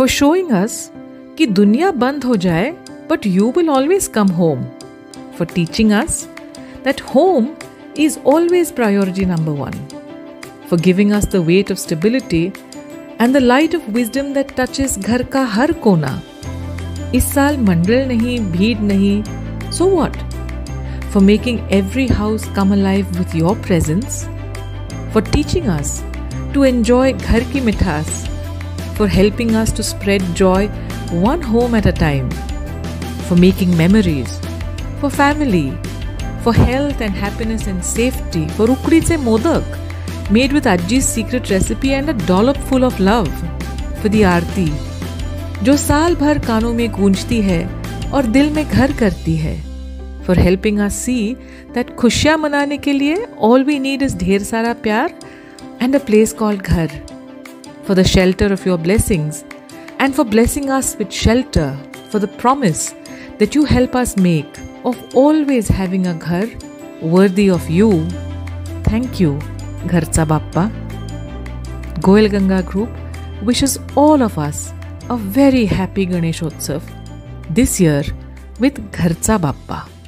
for showing us कि दुनिया बंद हो जाए but you will always come home, for teaching us that home is always priority number one, for giving us the weight of stability and the light of wisdom that touches घर का हर कोना. इस साल मंडल नहीं, भीड़ नहीं, so what? For making every house come alive with your presence, for teaching us to enjoy घर की मिठास, for helping us to spread joy one home at a time, for making memories, for family, for health and happiness and safety, for ukdi se modak made with Ajji's secret recipe and a dollop full of love, for the aarti जो साल भर कानों में गूंजती है और दिल में घर करती है, for helping us see that खुशियाँ मनाने के लिए all we need is ढेर सारा प्यार and a place called घर, for the shelter of your blessings and for blessing us with shelter, for the promise that you help us make of always having a घर worthy of you. Thank you, Gharcha Bappa. Goel Ganga Group wishes all of us a very happy Ganeshotsav this year with Gharcha Bappa.